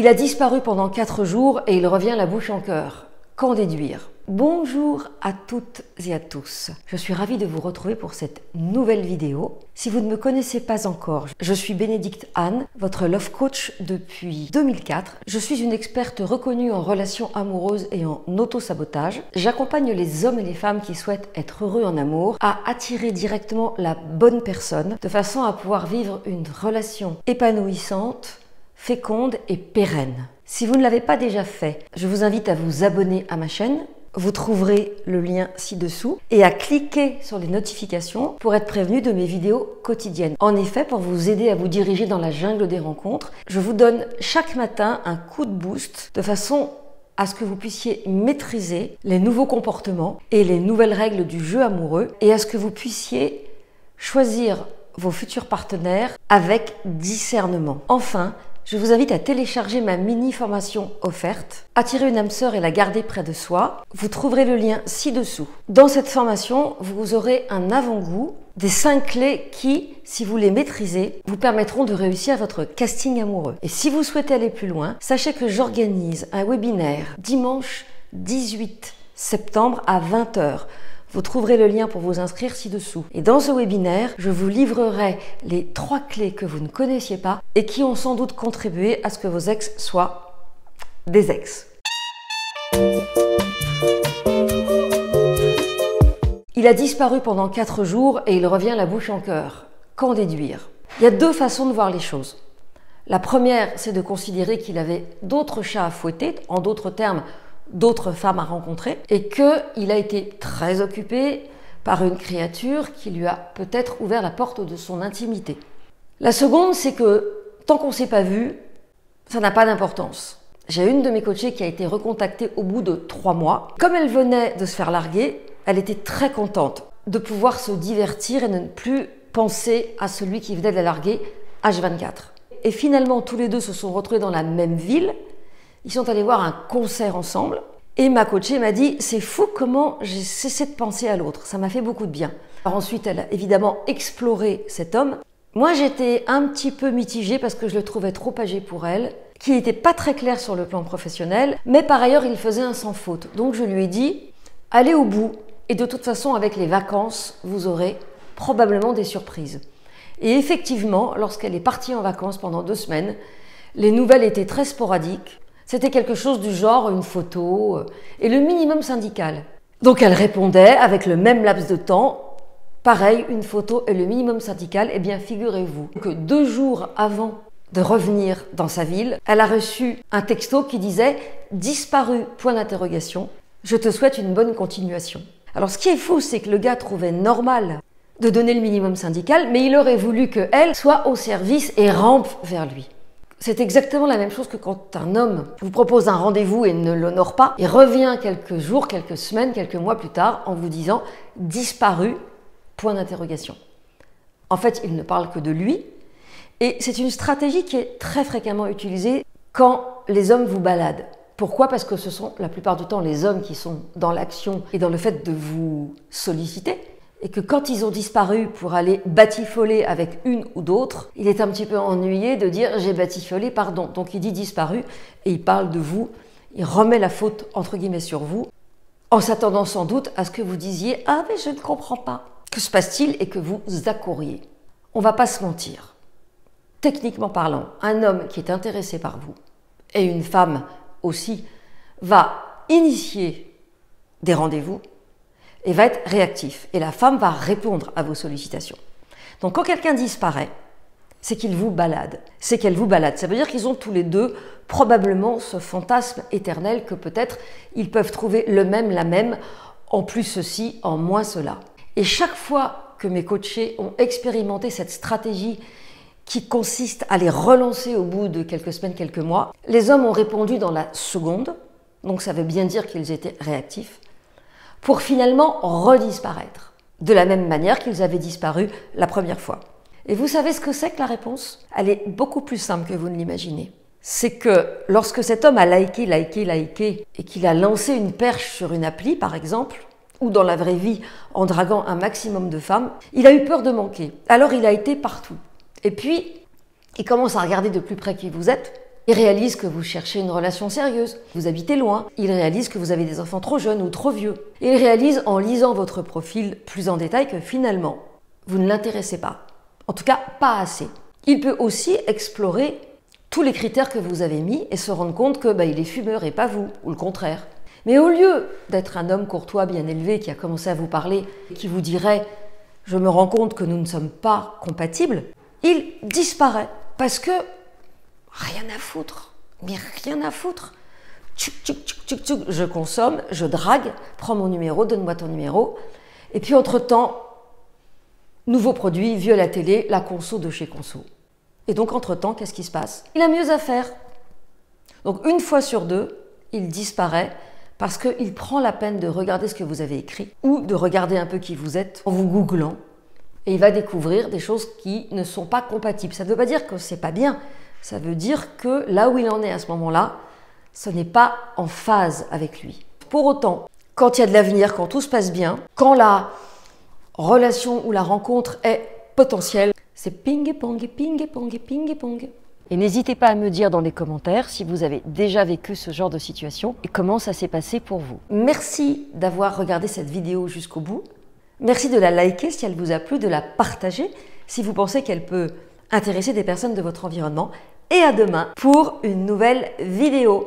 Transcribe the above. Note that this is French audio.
Il a disparu pendant 4 jours et il revient la bouche en cœur. Qu'en déduire? Bonjour à toutes et à tous. Je suis ravie de vous retrouver pour cette nouvelle vidéo. Si vous ne me connaissez pas encore, je suis Bénédicte Anne, votre love coach depuis 2004. Je suis une experte reconnue en relations amoureuses et en auto-sabotage. J'accompagne les hommes et les femmes qui souhaitent être heureux en amour à attirer directement la bonne personne de façon à pouvoir vivre une relation épanouissante, féconde et pérenne. Si vous ne l'avez pas déjà fait, je vous invite à vous abonner à ma chaîne. Vous trouverez le lien ci-dessous et à cliquer sur les notifications pour être prévenu de mes vidéos quotidiennes. En effet, pour vous aider à vous diriger dans la jungle des rencontres, je vous donne chaque matin un coup de boost de façon à ce que vous puissiez maîtriser les nouveaux comportements et les nouvelles règles du jeu amoureux et à ce que vous puissiez choisir vos futurs partenaires avec discernement. Enfin, je vous invite à télécharger ma mini-formation offerte, Attirer une âme sœur et la garder près de soi. Vous trouverez le lien ci-dessous. Dans cette formation, vous aurez un avant-goût des 5 clés qui, si vous les maîtrisez, vous permettront de réussir votre casting amoureux. Et si vous souhaitez aller plus loin, sachez que j'organise un webinaire dimanche 18 septembre à 20 h. Vous trouverez le lien pour vous inscrire ci-dessous. Et dans ce webinaire, je vous livrerai les 3 clés que vous ne connaissiez pas et qui ont sans doute contribué à ce que vos ex soient des ex. Il a disparu pendant 4 jours et il revient la bouche en cœur. Qu'en déduire? Il y a 2 façons de voir les choses. La première, c'est de considérer qu'il avait d'autres chats à fouetter, en d'autres termes, d'autres femmes à rencontrer, et qu'il a été très occupé par une créature qui lui a peut-être ouvert la porte de son intimité. La seconde, c'est que tant qu'on ne s'est pas vu, ça n'a pas d'importance. J'ai une de mes coachées qui a été recontactée au bout de 3 mois. Comme elle venait de se faire larguer, elle était très contente de pouvoir se divertir et ne plus penser à celui qui venait de la larguer H24. Et finalement, tous les deux se sont retrouvés dans la même ville. Ils sont allés voir un concert ensemble et ma coachée m'a dit « C'est fou comment j'ai cessé de penser à l'autre, ça m'a fait beaucoup de bien ». Alors ensuite, elle a évidemment exploré cet homme. Moi, j'étais un petit peu mitigée parce que je le trouvais trop âgé pour elle, qu'il n'était pas très clair sur le plan professionnel, mais par ailleurs, il faisait un sans faute. Donc je lui ai dit « Allez au bout et de toute façon, avec les vacances, vous aurez probablement des surprises ». Et effectivement, lorsqu'elle est partie en vacances pendant 2 semaines, les nouvelles étaient très sporadiques. C'était quelque chose du genre une photo et le minimum syndical. Donc elle répondait avec le même laps de temps, pareil, une photo et le minimum syndical. Eh bien, figurez-vous que 2 jours avant de revenir dans sa ville, elle a reçu un texto qui disait « Disparu, point d'interrogation, je te souhaite une bonne continuation ». Alors ce qui est fou, c'est que le gars trouvait normal de donner le minimum syndical, mais il aurait voulu qu'elle soit au service et rampe vers lui. C'est exactement la même chose que quand un homme vous propose un rendez-vous et ne l'honore pas et revient quelques jours, quelques semaines, quelques mois plus tard en vous disant « disparu, point d'interrogation ». En fait, il ne parle que de lui et c'est une stratégie qui est très fréquemment utilisée quand les hommes vous baladent. Pourquoi? Parce que ce sont la plupart du temps les hommes qui sont dans l'action et dans le fait de vous solliciter. Et que quand ils ont disparu pour aller batifoler avec une ou d'autres, il est un petit peu ennuyé de dire « j'ai batifolé, pardon ». Donc il dit « disparu » et il parle de vous, il remet la faute entre guillemets sur vous, en s'attendant sans doute à ce que vous disiez « ah mais je ne comprends pas ». Que se passe-t-il? Et que vous accouriez. On va pas se mentir. Techniquement parlant, un homme qui est intéressé par vous, et une femme aussi, va initier des rendez-vous, et va être réactif. Et la femme va répondre à vos sollicitations. Donc quand quelqu'un disparaît, c'est qu'il vous balade. C'est qu'elle vous balade. Ça veut dire qu'ils ont tous les deux probablement ce fantasme éternel que peut-être ils peuvent trouver le même, la même, en plus ceci, en moins cela. Et chaque fois que mes coachés ont expérimenté cette stratégie qui consiste à les relancer au bout de quelques semaines, quelques mois, les hommes ont répondu dans la seconde, donc ça veut bien dire qu'ils étaient réactifs, pour finalement redisparaître, de la même manière qu'ils avaient disparu la première fois. Et vous savez ce que c'est que la réponse? Elle est beaucoup plus simple que vous ne l'imaginez. C'est que lorsque cet homme a liké, liké, liké, et qu'il a lancé une perche sur une appli, par exemple, ou dans la vraie vie, en draguant un maximum de femmes, il a eu peur de manquer. Alors il a été partout. Et puis, il commence à regarder de plus près qui vous êtes, Ils réalisent que vous cherchez une relation sérieuse, vous habitez loin, ils réalisent que vous avez des enfants trop jeunes ou trop vieux. Ils réalisent en lisant votre profil plus en détail que finalement, vous ne l'intéressez pas. En tout cas, pas assez. Il peut aussi explorer tous les critères que vous avez mis et se rendre compte que il est fumeur et pas vous, ou le contraire. Mais au lieu d'être un homme courtois, bien élevé, qui a commencé à vous parler, qui vous dirait « je me rends compte que nous ne sommes pas compatibles », il disparaît parce que rien à foutre, mais rien à foutre. Tchouk, je consomme, je drague, prends mon numéro, donne-moi ton numéro. Et puis entre-temps, nouveaux produits, vieux la télé, la conso de chez conso. Et donc entre-temps, qu'est-ce qui se passe? Il a mieux à faire. Donc une fois sur deux, il disparaît parce qu'il prend la peine de regarder ce que vous avez écrit ou de regarder un peu qui vous êtes en vous googlant. Et il va découvrir des choses qui ne sont pas compatibles. Ça ne veut pas dire que c'est pas bien. Ça veut dire que là où il en est à ce moment-là, ce n'est pas en phase avec lui. Pour autant, quand il y a de l'avenir, quand tout se passe bien, quand la relation ou la rencontre est potentielle, c'est ping-pong, ping-pong, ping-pong. Et n'hésitez pas à me dire dans les commentaires si vous avez déjà vécu ce genre de situation et comment ça s'est passé pour vous. Merci d'avoir regardé cette vidéo jusqu'au bout. Merci de la liker si elle vous a plu, de la partager si vous pensez qu'elle peut intéresser des personnes de votre environnement. Et à demain pour une nouvelle vidéo.